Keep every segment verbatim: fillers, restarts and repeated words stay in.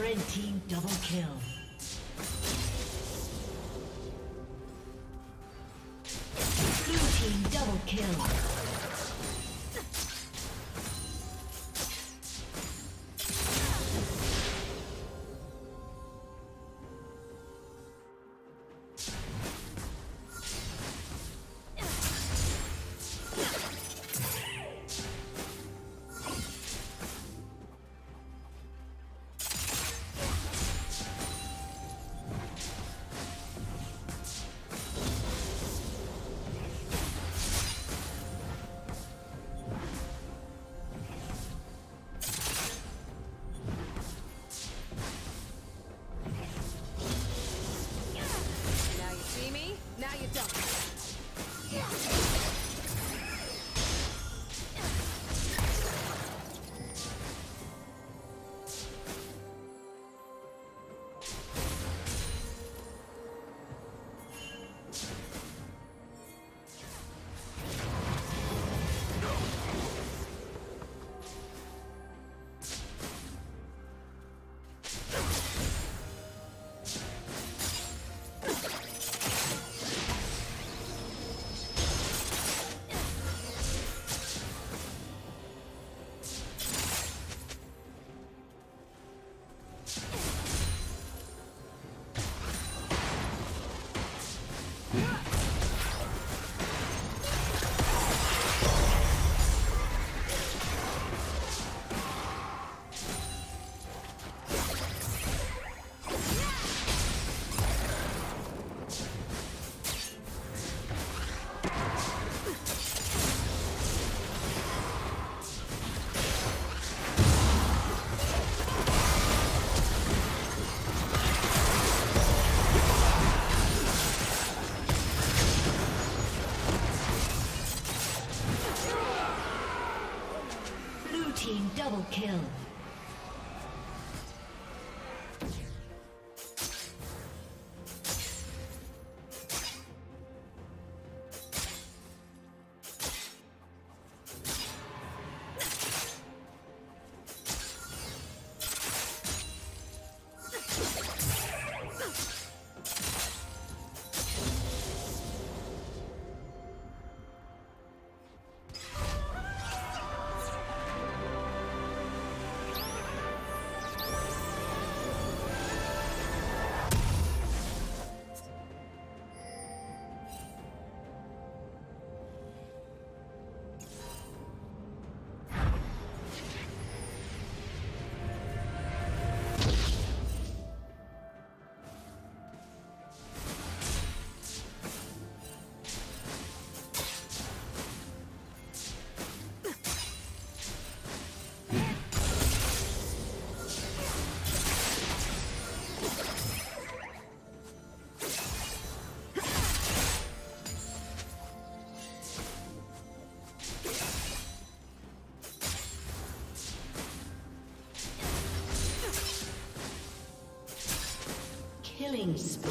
Red team double kill. Blue team double kill. Double kill. Killing spree.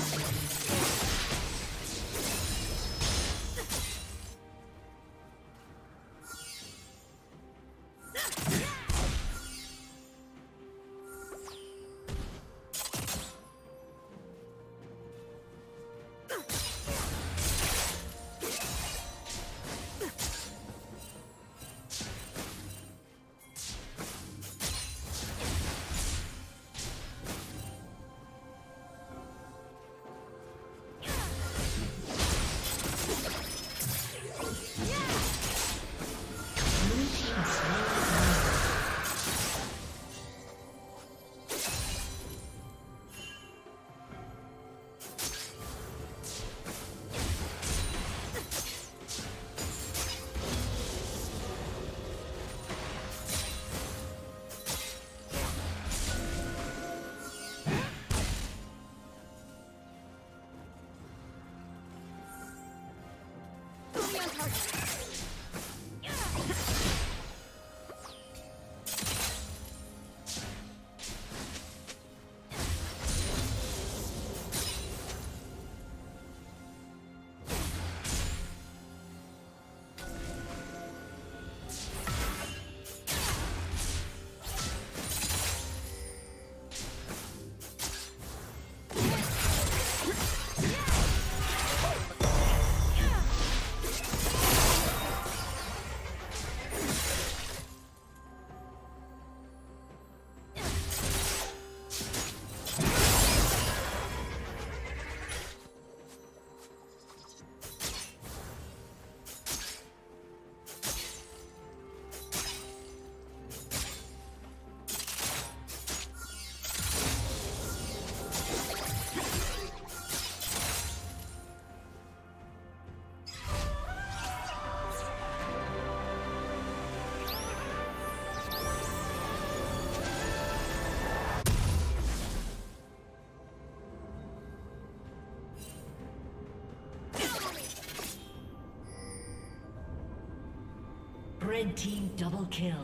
Red team double kill.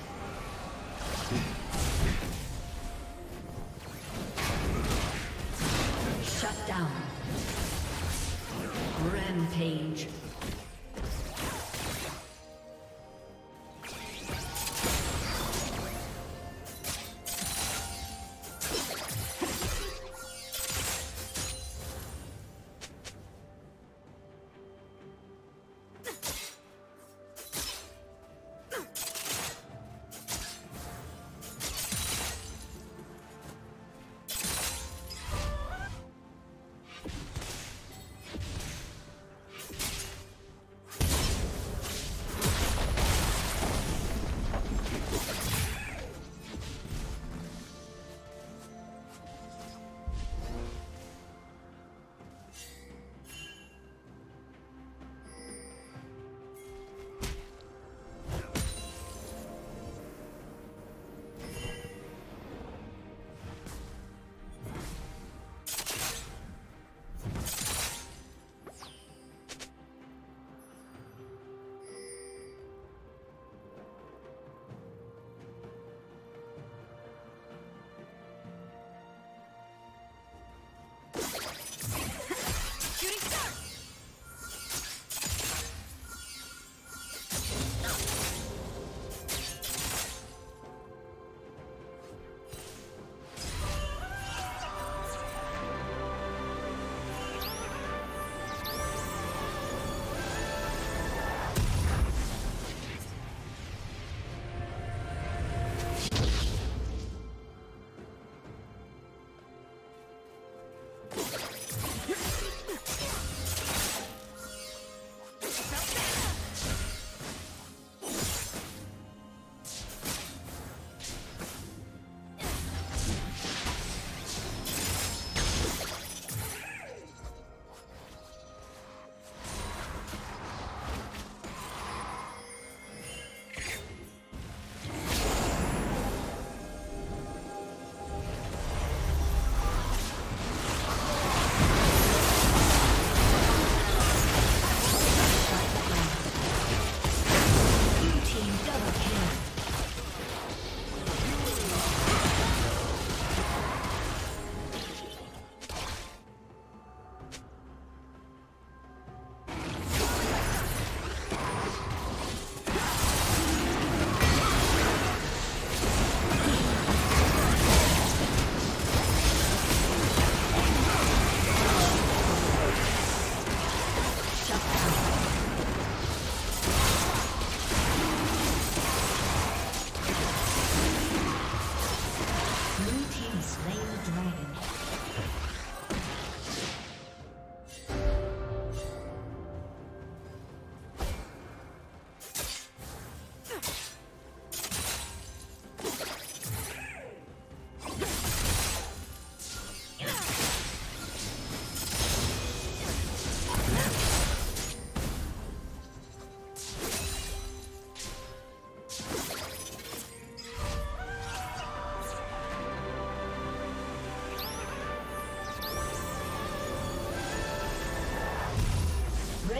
Shut down. Rampage.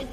Red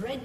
Red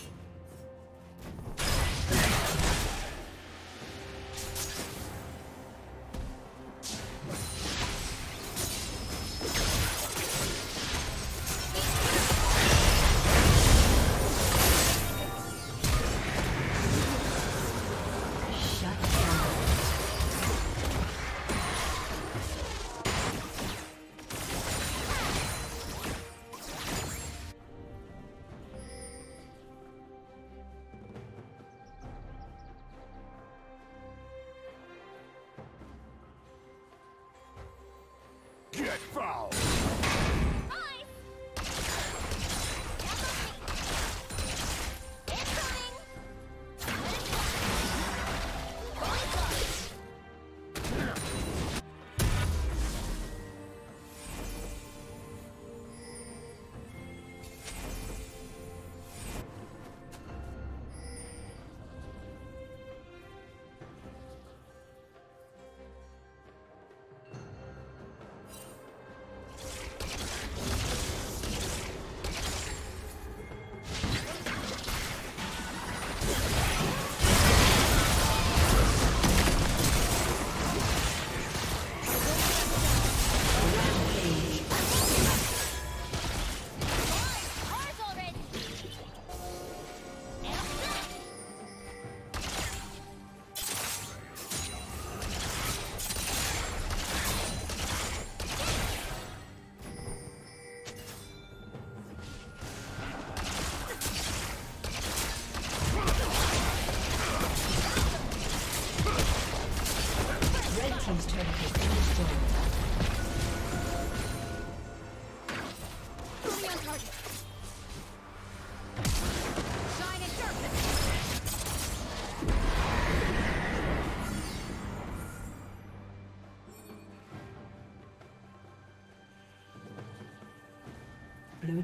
Blue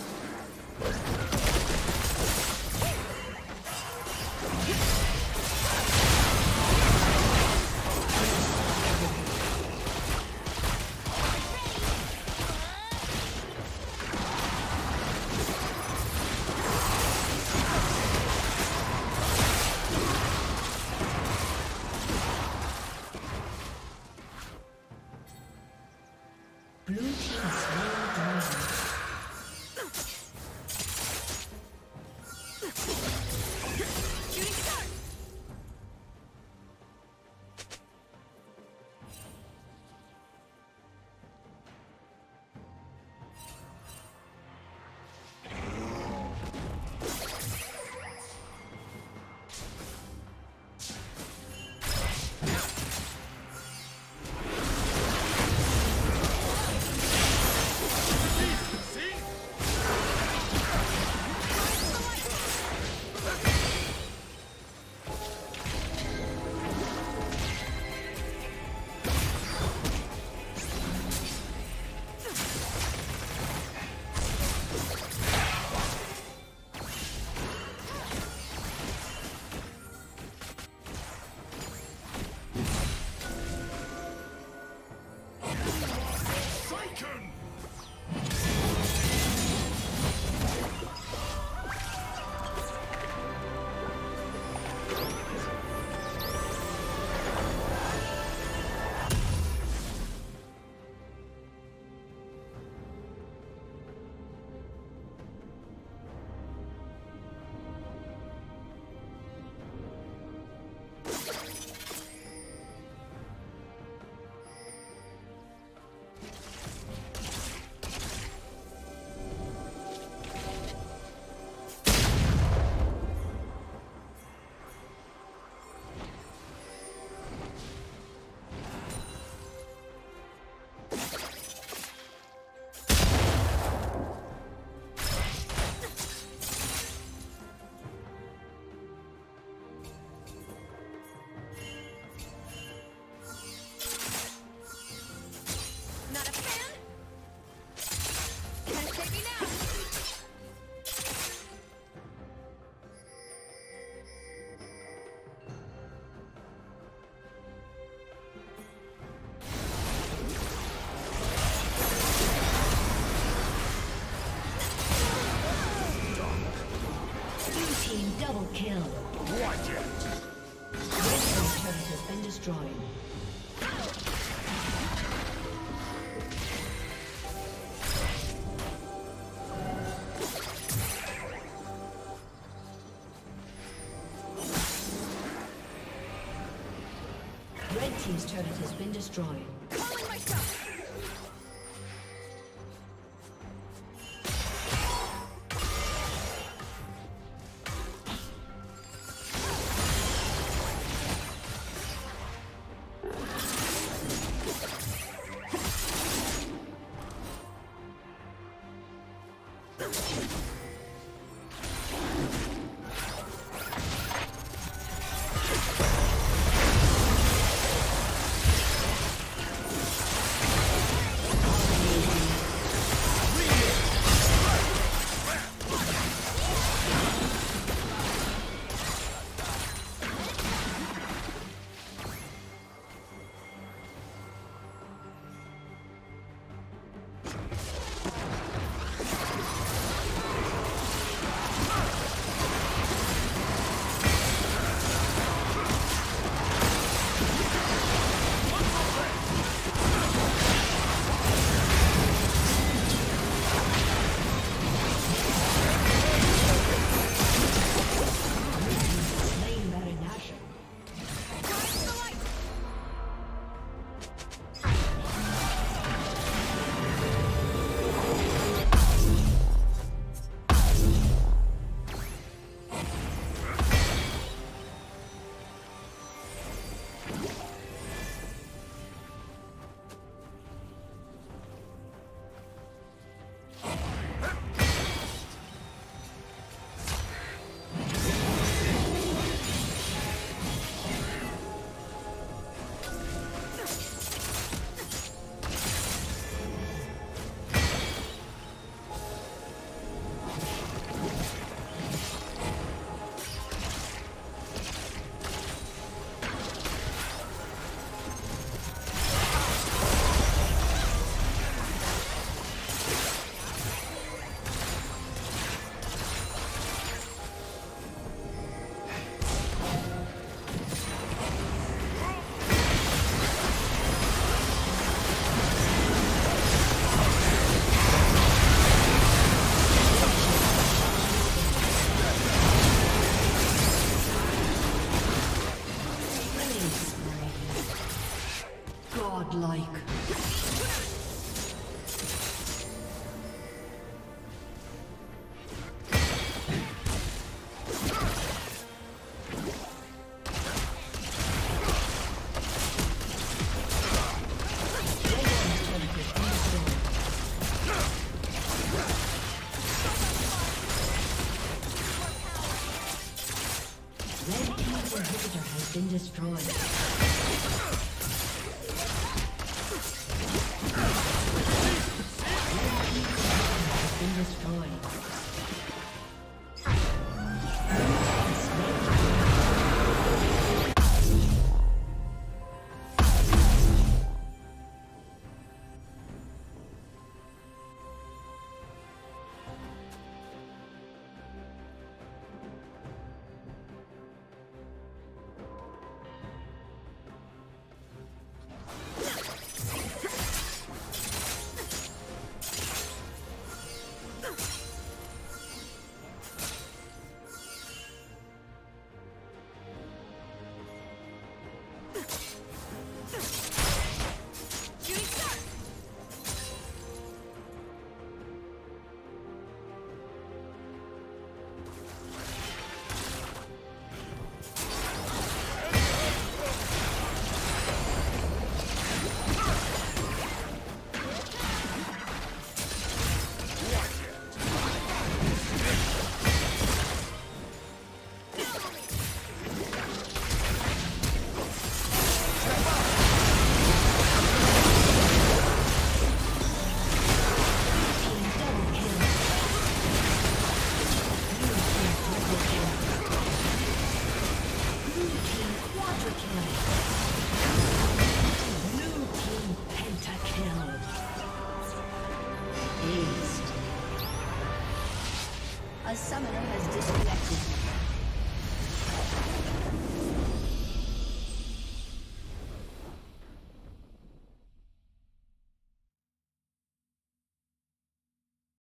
Blue Team's turret. Blue team double kill. Watch it. Red team's turret has been destroyed. Red team's turret has been destroyed. Been destroyed. A summoner has disconnected.